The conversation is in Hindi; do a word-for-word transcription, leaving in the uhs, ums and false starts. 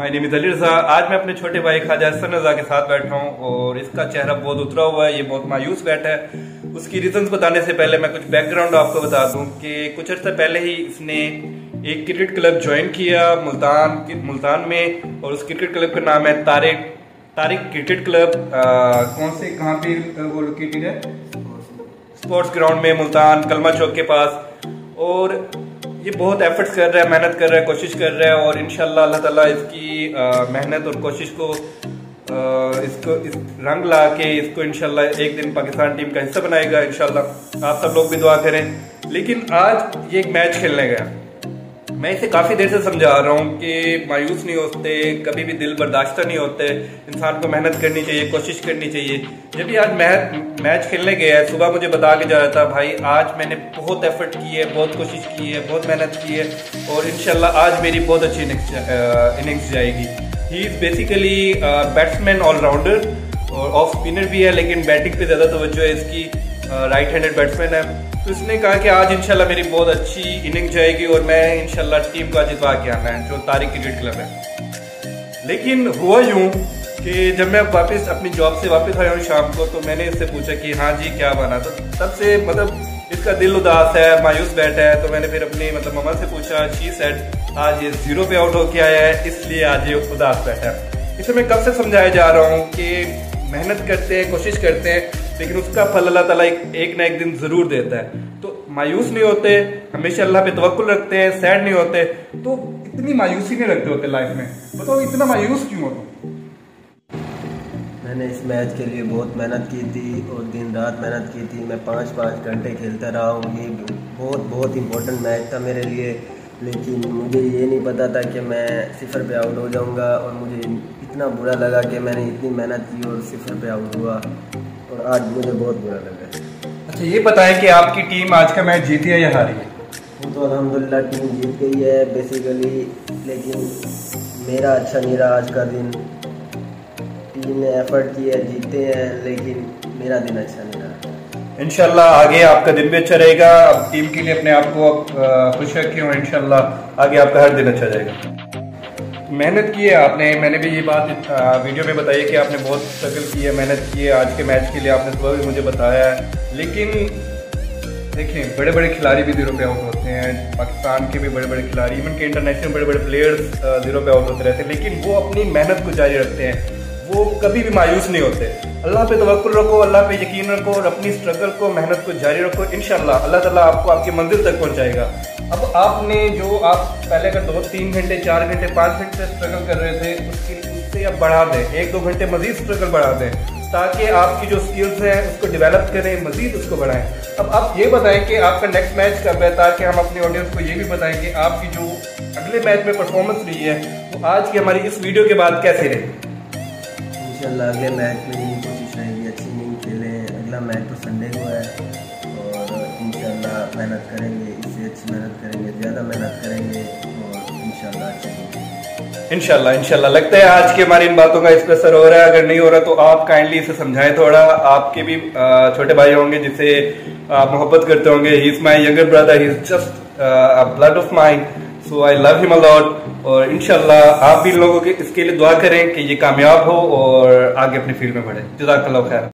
My name is अलीरज़ा। आज मैं अपने छोटे भाई खाजा सना रज़ा के साथ बैठा हूँ और इसका चेहरा बहुत उतरा हुआ है, ये बहुत मायूस बैठा है। उसकी रीजंस बताने से पहले मैं कुछ बैकग्राउंड आपको बता दूँ कि कुछ अर्सा पहले ही इसने एक क्रिकेट क्लब ज्वाइन किया मुल्तान मुल्तान में, और उस क्रिकेट क्लब का नाम है तारे तारे क्रिकेट क्लब। कौन से कहाँ पे वो लोकेटेड है? स्पोर्ट्स ग्राउंड में मुल्तान कलमा चौक के पास। और ये बहुत एफर्ट्स कर रहा है, मेहनत कर रहा है, कोशिश कर रहा है, और इंशाल्लाह अल्लाह ताला इसकी मेहनत और कोशिश को आ, इसको इस रंग ला के इसको इंशाल्लाह एक दिन पाकिस्तान टीम का हिस्सा बनाएगा इंशाल्लाह। आप सब लोग भी दुआ करें। लेकिन आज ये एक मैच खेलने गया, मैं इसे काफ़ी देर से समझा रहा हूँ कि मायूस नहीं होते, कभी भी दिल बर्दाश्त नहीं होते, इंसान को मेहनत करनी चाहिए, कोशिश करनी चाहिए। जब ये आज मैच मैच खेलने गया है, सुबह मुझे बता के जा रहा था, भाई आज मैंने बहुत एफर्ट की है, बहुत कोशिश की है, बहुत मेहनत की है, और इंशाल्लाह आज मेरी बहुत अच्छी इनिंग्स जाएगी। He is basically batsman allrounder और ऑफ स्पिनर भी है, लेकिन बैटिंग पे ज़्यादा तवज्जो है इसकी। राइट हैंडेड बैट्समैन है, तो इसने कहा कि आज इंशाल्लाह मेरी बहुत अच्छी इनिंग्स जाएगी और मैं इंशाल्लाह टीम को जितवा के आना है, जो तारे क्रिकेट क्लब है। लेकिन हुआ यूँ कि जब मैं वापस अपनी जॉब से वापस आया हूँ शाम को, तो मैंने इससे पूछा कि हाँ जी क्या बना, तो तब से मतलब इसका दिल उदास है, मायूस बैठा है। तो मैंने फिर अपनी मतलब मम्मा से पूछा, शी सेड आज ये जीरो पे आउट होके आया है, इसलिए आज ये उदास बैठा है। इसे मैं कब से समझाया जा रहा हूँ कि मेहनत करते हैं, कोशिश करते हैं, लेकिन उसका फल अल्लाह ताला एक ना एक दिन ज़रूर देता है। तो मायूस नहीं होते, हमेशा अल्लाह पे तवक्कुल रखते हैं, सैड नहीं होते, तो इतनी मायूसी नहीं रखते होते लाइफ में। बताओ इतना मायूस क्यों होता? मैंने इस मैच के लिए बहुत मेहनत की थी और दिन रात मेहनत की थी। मैं पाँच पाँच घंटे खेलता रहा हूँ, ये बहुत बहुत इम्पोर्टेंट मैच था मेरे लिए। लेकिन मुझे ये नहीं पता था कि मैं सिफर पे आउट हो जाऊँगा, और मुझे इतना बुरा लगा कि मैंने इतनी मेहनत की और सिफर पे आउट हुआ, और आज मुझे बहुत बुरा लगा। अच्छा ये बताएं कि आपकी टीम आज का मैच जीती है या हारी है? वो तो अलहमदुलिल्लाह टीम जीत गई है बेसिकली, लेकिन मेरा अच्छा नहीं रहा आज का दिन। टीम ने एफर्ट किया, जीते हैं, लेकिन मेरा दिन अच्छा नहीं रहा। इंशाल्लाह आगे आपका दिन भी अच्छा रहेगा। अब टीम के लिए अपने आप को खुश रखिए और इंशाल्लाह आगे आपका हर दिन अच्छा रहेगा। मेहनत की है आपने, मैंने भी ये बात वीडियो में बताई कि आपने बहुत स्ट्रगल की है, मेहनत की है आज के मैच के लिए, आपने सुबह भी मुझे बताया है। लेकिन देखें बड़े बड़े खिलाड़ी भी जीरो पे आउट होते हैं, पाकिस्तान के भी बड़े बड़े खिलाड़ी, इवन के इंटरनेशनल बड़े बड़े प्लेयर्स जीरो पे आउट होते रहते हैं, लेकिन वो अपनी मेहनत को जारी रखते हैं, वो कभी भी मायूस नहीं होते। अल्लाह पे तवक्कुल रखो, अल्लाह पे यकीन रखो, और अपनी स्ट्रगल को, मेहनत को जारी रखो, इंशाल्लाह अल्लाह ताला आपको आपकी मंजिल तक पहुंचाएगा। अब आपने जो आप पहले का दो तीन घंटे चार घंटे पाँच घंटे स्ट्रगल कर रहे थे, उसकी उससे आप बढ़ा दें, एक दो घंटे मज़ीद स्ट्रगल बढ़ा दें, ताकि आपकी जो स्किल्स हैं उसको डेवलप करें, मज़ीद उसको बढ़ाएं। अब आप ये बताएं कि आपका नेक्स्ट मैच कब है, ताकि हम अपने ऑडियंस को ये भी बताएं कि आपकी जो अगले मैच में परफॉर्मेंस रही है वो आज की हमारी इस वीडियो के बाद कैसे रहे। इंशाल्लाह अगले मैच में ही कोशिश रहेगी, अच्छी नींद खेलें। अगला मैच तो संडे को है, और इंशाल्लाह मेहनत करेंगे, इससे अच्छी मेहनत करेंगे, ज़्यादा मेहनत करेंगे, और इंशाल्लाह अच्छा इंशाल्लाह इंशाल्लाह लगता है आज की हमारी इन बातों का इस पर असर हो रहा है। अगर नहीं हो रहा तो आप काइंडली इसे समझाएं थोड़ा। आपके भी छोटे भाई होंगे जिसे आप मोहब्बत करते होंगे, he is my younger brother, he is just blood of mine, so I love him a lot. और इंशाल्लाह आप भी लोगों के इसके लिए दुआ करें कि ये कामयाब हो और आगे अपनी फील्ड में बढ़े। जज़ाकल्लाह खैर।